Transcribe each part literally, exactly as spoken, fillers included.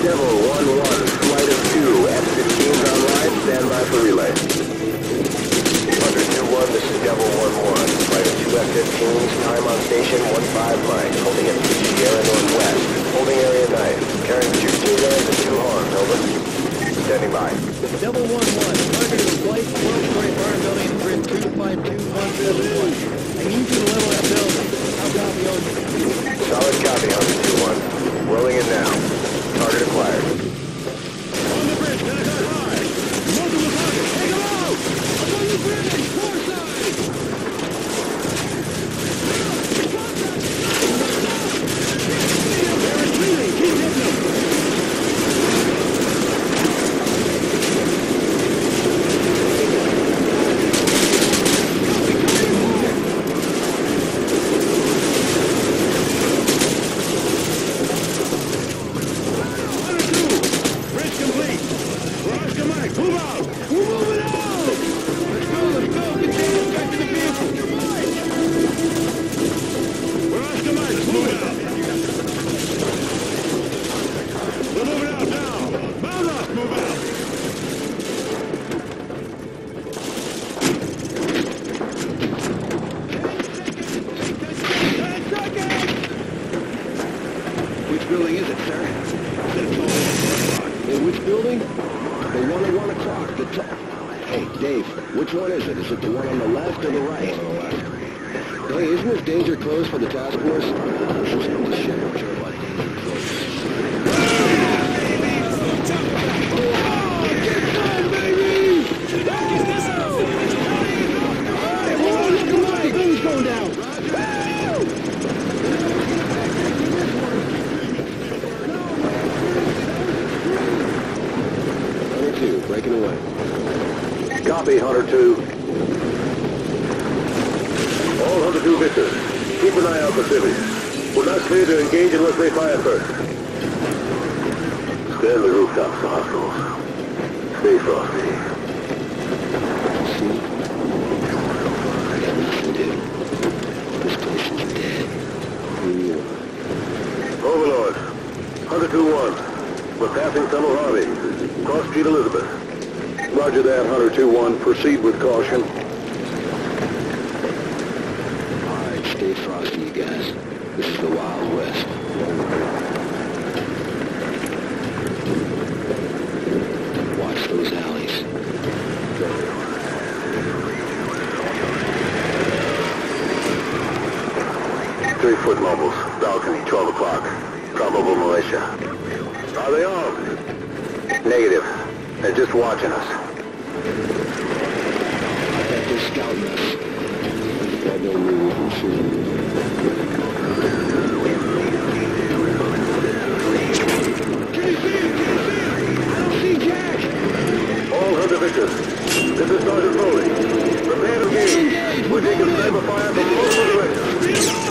Devil one one, flight of two, F fifteens online, stand by for relay. Hunter two one, this is Devil one one, flight of two F fifteens, time on station one five miles, holding at Sierra Northwest, holding area nine, carrying two T-guns and two arms, over. Standing by. Devil one one, target is flight twelve bar building, grid two five two one seven one. I need you to level that building. I'll copy over. Solid copy, Hunter two one, rolling it now. Target acquired. On the bridge, back up high! Multiple targets, take them out! Upon the bridge, four sides! They're retreating, keep hitting them! Proceed with caution. All right, stay frosty, you guys. This is the Wild West. Watch those alleys. Three-foot mobiles, balcony, twelve o'clock. Probable militia. Are they armed? Negative. They're just watching us. Scouting us. I don't know what I'm seeing. J C! I don't see Jack! All under Victor. This is Sergeant Foley. Prepare to engage. We're taking cyber fire from multiple directions. We'll be right back.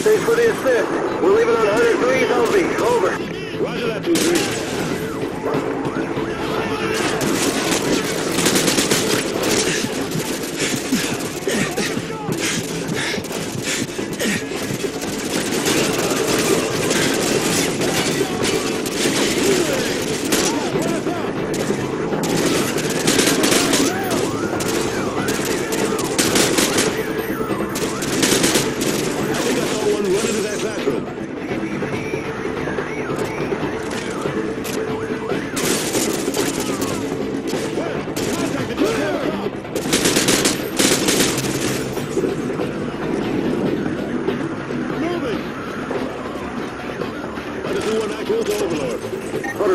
Thanks for the assist. We're leaving on Hunter three, L V. Over. Roger that, Hunter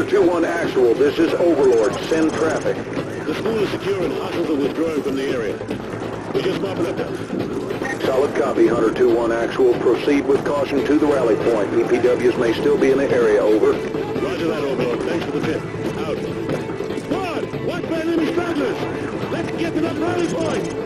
two one actual, this is Overlord. Send traffic. The school is secure and hostiles are withdrawing from the area. We're just mopping up now. Solid copy, Hunter two one actual. Proceed with caution to the rally point. E P Ws may still be in the area, over. Roger that, Overlord. Thanks for the tip. Out. Guard! Watch for enemy stragglers! Let's get to that rally point!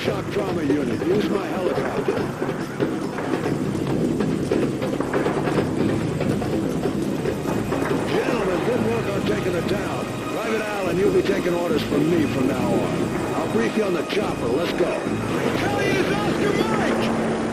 Shock trauma unit, use my helicopter. Gentlemen, good work on taking it down. Private Allen, you'll be taking orders from me from now on. I'll brief you on the chopper. Let's go. Kelly is Oscar Mike!